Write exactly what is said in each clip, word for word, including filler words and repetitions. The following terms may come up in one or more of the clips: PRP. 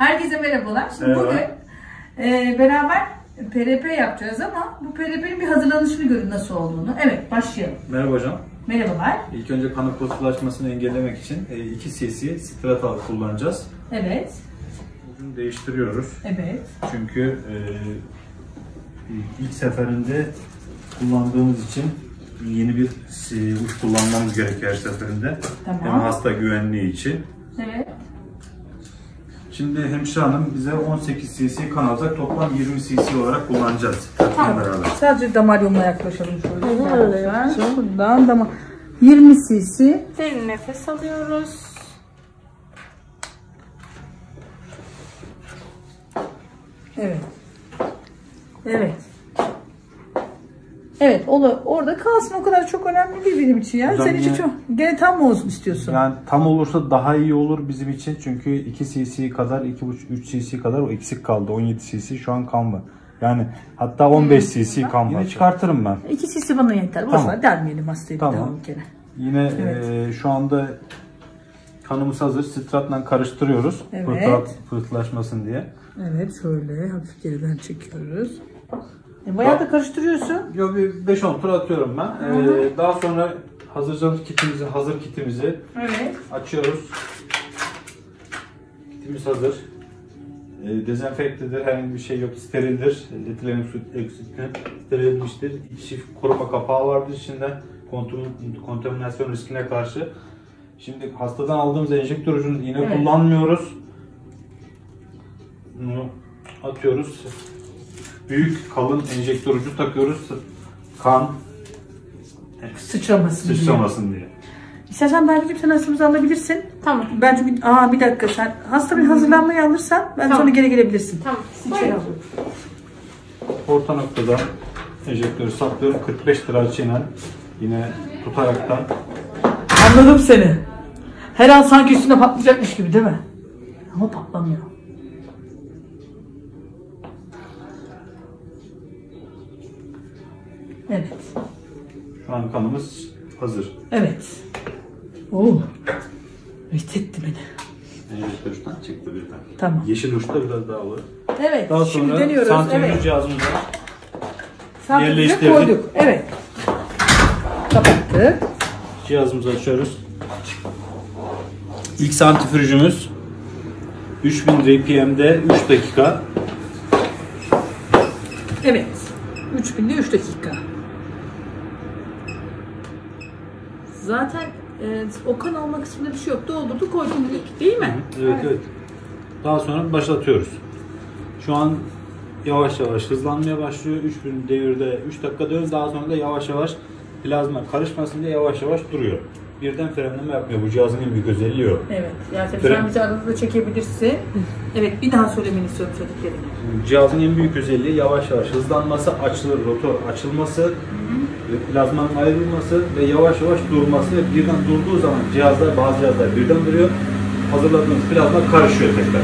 Herkese merhabalar. Şimdi merhaba. Bugün e, beraber P R P yapacağız ama bu P R P'nin bir hazırlanışını görün nasıl olduğunu. Evet, başlayalım. Merhaba hocam. Merhabalar. İlk önce kanın pıhtılaşmasını engellemek için iki cc sitrat ağı kullanacağız. Evet. Bugün değiştiriyoruz. Evet. Çünkü e, ilk seferinde kullandığımız için yeni bir uç kullanmamız gerekiyor her seferinde. Tamam. Hem hasta güvenliği için. Evet. Şimdi hemşire hanım bize on sekiz cc kan alacak, toplam yirmi cc olarak kullanacağız. Tamam. Beraber. Sadece damar yoluna yaklaşalım şöyle. Öyle ya. Şuradan damar. yirmi cc. Derin nefes alıyoruz. Evet. Evet. Evet, orada kalsın, o kadar çok önemli değil benim için ya. Senin için çok, gene tam mı olsun istiyorsun? Yani tam olursa daha iyi olur bizim için çünkü iki cc kadar, iki buçuk üç cc kadar o eksik kaldı. on yedi cc şu an kan var. Yani hatta on beş cc hmm. kan var. Yine çıkartırım ben. iki cc bana yeter. Tamam. Boşuna delmeyelim hastayı tamam. Devam gene. Yine evet. e, şu anda kanımız hazır. Stratla karıştırıyoruz. Evet. Pıhtı, pıhtılaşmasın diye. Evet, şöyle hafif geriden çekiyoruz. E, bayağı da karıştırıyorsun. Yo, bir beş on tur atıyorum ben. Ee, daha sonra hazırlayacağımız kitimizi, hazır kitimizi evet. açıyoruz. Kitimiz hazır. E, dezenfektedir, herhangi bir şey yok, sterildir. Etilen oksitli sterilmiştir. İçi koruma kapağı vardır içinde. Kontaminasyon riskine karşı. Şimdi hastadan aldığımız enjektör ucunu yine evet. kullanmıyoruz. Bunu atıyoruz. Büyük kalın enjektör ucu takıyoruz kan sıçramasın, sıçramasın diye. diye. İstersen Berk'cim sen hastamızı alabilirsin. Tamam. Ben çünkü aa bir dakika sen hasta bir hazırlanmayı alırsan ben tamam. sonra geri gelebilirsin. Tamam. Sıçrayı alıyorum. Orta noktada enjektörü saklıyorum. kırk beş lira açıyla yine tutaraktan. Anladım seni. Her an sanki üstüne patlayacakmış gibi değil mi? Ama patlamıyor. Evet. Şu an kanımız hazır. Evet. Oo. Resetti beni. Enjektör uçtan çıktı birden. Tamam. Yeşil uçta biraz daha alır. Evet. Daha sonra santrifüj evet. cihazımızı yerleştirdik. Koyduk. Evet. Kapattık. Cihazımızı açıyoruz. İlk santrifüjümüz üç bin R P M'de üç dakika. Evet. üç binde üç dakika. Zaten e, o kan alma kısmında bir şey yok. Doldurdu, koydum dedik, değil mi? Evet, evet, evet. Daha sonra başlatıyoruz. Şu an yavaş yavaş hızlanmaya başlıyor. üç bin devirde üç dakika dönüyor. Daha sonra da yavaş yavaş plazma karışmasın diye yavaş yavaş duruyor. Birden frenleme yapmıyor. Bu cihazın en büyük özelliği o. Evet. Yani fren... sen bizi aranızda çekebilirsin. Evet. Bir daha söylemeni istiyorum söylediklerini. Cihazın en büyük özelliği yavaş yavaş hızlanması, açılır rotor açılması, hı hı. plazmanın ayrılması ve yavaş yavaş durması. Ve birden durduğu zaman cihazlar, bazı cihazlar birden duruyor. Hazırladığımız plazma karışıyor tekrar.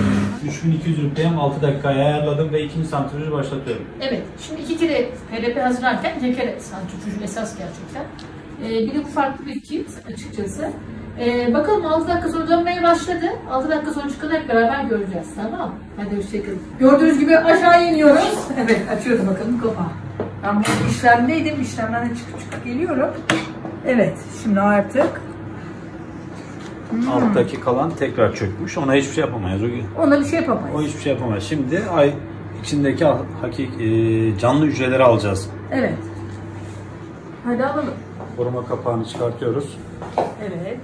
üç bin iki yüz R P M altı dakikaya ayarladım ve ikinci santrifüjü başlatıyorum. Evet. Şimdi iki kere P R P hazırlarken tekrar santrifüjün esas gerçekten. Ee, bir de bu farklı bir kit açıkçası. Ee, bakalım altı dakika sonra dönmeye başladı. altı dakika sonra çıkanı hep beraber göreceğiz. Tamam. Hadi hoşçakalın. Gördüğünüz gibi aşağı iniyoruz. Evet, açıyoruz bakalım kapağı. Ben bu işlemdeydim. İşlemden de çıkıp çıkıp geliyorum. Evet, şimdi artık. Hmm. Alttaki kalan tekrar çökmüş. Ona hiçbir şey yapamayız. Ona bir şey yapamayız. O hiçbir şey yapamayız. Şimdi ay içindeki hakiki canlı hücreleri alacağız. Evet. Hadi alalım. Koruma kapağını çıkartıyoruz. Evet.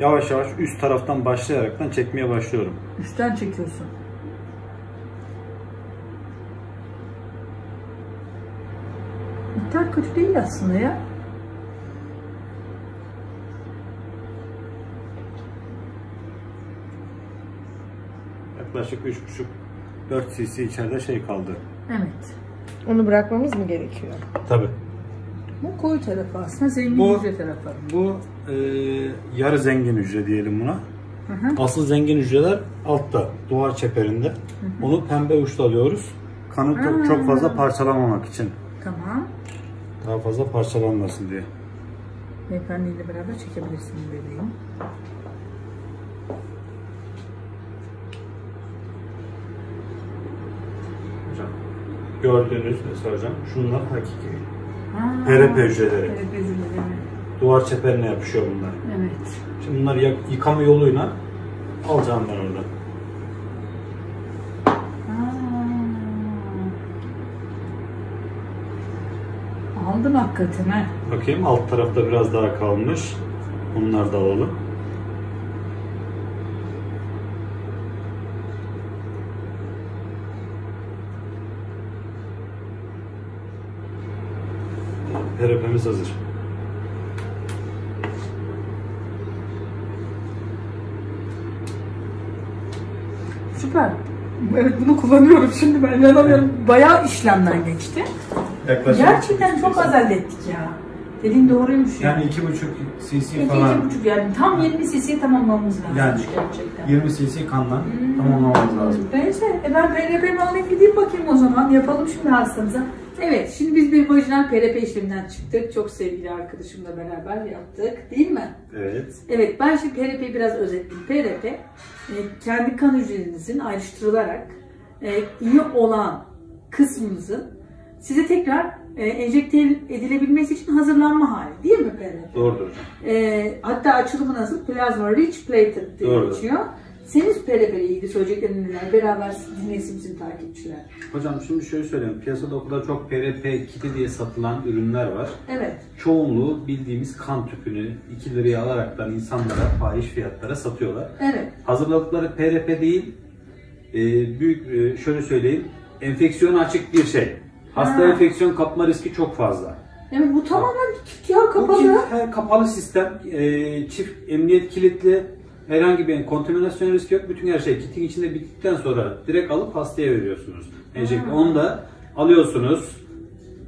Yavaş yavaş üst taraftan başlayaraktan çekmeye başlıyorum. Üstten çekiyorsun. Miktar kötü değil aslında ya. Yaklaşık üç buçuk dört cc içeride şey kaldı. Evet. Onu bırakmamız mı gerekiyor? Tabii. Bu koyu tarafı aslında zengin hücre tarafı. Bu e, yarı zengin hücre diyelim buna. Hı hı. Asıl zengin hücreler altta, duvar çeperinde. Hı hı. Onu pembe uçla alıyoruz. Kanı hı. çok fazla parçalamamak için. Tamam. Daha fazla parçalanmasın diye. Beyefendiyle beraber çekebilirsin bebeğim. Hocam, gördüğünüz mesela hocam, şunlar hakiki. P R P hücreleri. Duvar çeperine yapışıyor bunlar. Evet. Şimdi bunları yıkama yoluyla alacağım ben oradan. Aldın hakikaten ha. Bakayım, alt tarafta biraz daha kalmış. Bunları da alalım. P R P'miz hazır. Süper. Evet, bunu kullanıyorum şimdi, ben inanamıyorum. Bayağı işlemden geçti. Yaklaşık gerçekten çok az hallettik ya. Dediğin doğruymuş ya. Yani iki buçuk cc falan. iki buçuk yani tam yirmi cc tamamlamamız lazım yani, gerçekten. yirmi cc kanla hmm. tamamlamamız lazım. Neyse, e ben P R P'yi almaya gideyim bakayım o zaman. Yapalım şimdi hastamıza. Evet, şimdi biz bir vajinal P R P işleminden çıktık. Çok sevgili arkadaşımla beraber yaptık, değil mi? Evet. Evet, ben şimdi P R P'yi biraz özetleyeyim. P R P, kendi kan hücrenizin ayrıştırılarak iyi olan kısmınızın size tekrar e, enjekte edilebilmesi için hazırlanma hali, değil mi P R P? Doğrudur. E, hatta açılımı nasıl? Plasma Rich Platelet diye doğrudur. Geçiyor. Senin P R P ile ilgili söyleyeceklerin neler? Beraber dinleyesin bizim takipçiler. Hocam şimdi şöyle söyleyeyim. Piyasada o kadar çok P R P kiti diye satılan ürünler var. Evet. Çoğunluğu bildiğimiz kan tüpünü iki liraya alaraktan insanlara fahiş fiyatlara satıyorlar. Evet. Hazırladıkları P R P değil, e, büyük e, şöyle söyleyeyim, enfeksiyona açık bir şey. Hasta ha. enfeksiyon kapma riski çok fazla. Evet, bu tamamen kit ya, kapalı. Bu kit, her kapalı sistem, e, çift emniyet kilitli, herhangi bir kontaminasyon riski yok. Bütün her şey kitin içinde bittikten sonra direkt alıp hastaya veriyorsunuz. Enjekte. Onu da alıyorsunuz,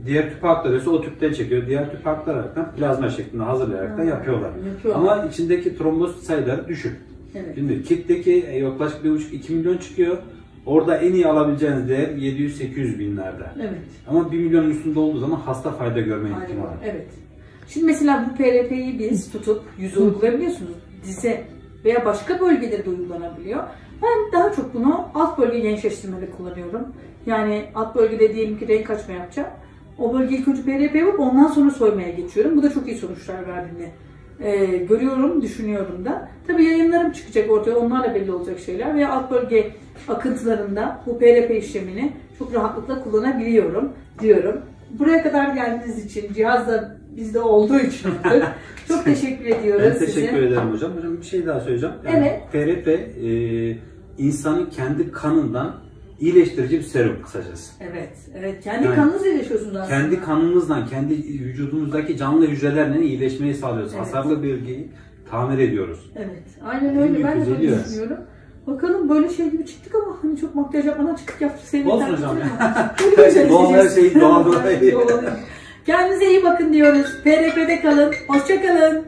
diğer tüp aktarıyorsa o tüpten çekiyor. Diğer tüp aktararaktan plazma şeklinde hazırlayaraktan ha. yapıyorlar. Yapıyor. Ama içindeki trombosit sayıları düşük. Evet. Şimdi kitteki yaklaşık bir buçuk iki milyon çıkıyor. Orada en iyi alabileceğiniz değer yedi yüz sekiz yüz binlerde. Evet. Ama bir milyonun üstünde olduğu zaman hasta fayda görme ihtimali var. Evet. Şimdi mesela bu P R P'yi biz tutup yüze uygulayabiliyorsunuz. Dize veya başka bölgede de uygulanabiliyor. Ben daha çok bunu alt bölge gençleştirmeli kullanıyorum. Yani alt bölgede diyelim ki renk açma yapacağım. O bölgeyi ilk önce P R P yapıp ondan sonra soymaya geçiyorum. Bu da çok iyi sonuçlar verdiğini e, görüyorum, düşünüyorum da. Tabii yayınlarım çıkacak ortaya, onlarla belli olacak şeyler veya alt bölge akıntılarında bu P R P işlemini çok rahatlıkla kullanabiliyorum diyorum. Buraya kadar geldiğiniz için, cihaz da bizde olduğu için çok teşekkür ediyoruz size. Ben teşekkür size. ederim hocam. Hocam bir şey daha söyleyeceğim. Yani evet. P R P e, insanın kendi kanından iyileştirici bir serum kısacası. Evet. Evet. Kendi yani, kanınızla iyileşiyorsunuz aslında. Kendi kanınızdan, kendi vücudunuzdaki canlı hücrelerle iyileşmeyi sağlıyoruz. Evet. Hasarlı bölgeyi tamir ediyoruz. Evet. Aynen öyle. Ben de böyle düşünüyorum. Bakalım böyle şey gibi çıktık ama hani çok makyaj yapmadan çıktık yaptık. Sevgili olsun hocam. Doğal her şey, doğal doğal. Kendinize iyi bakın diyoruz. P R P'de kalın. Hoşça kalın.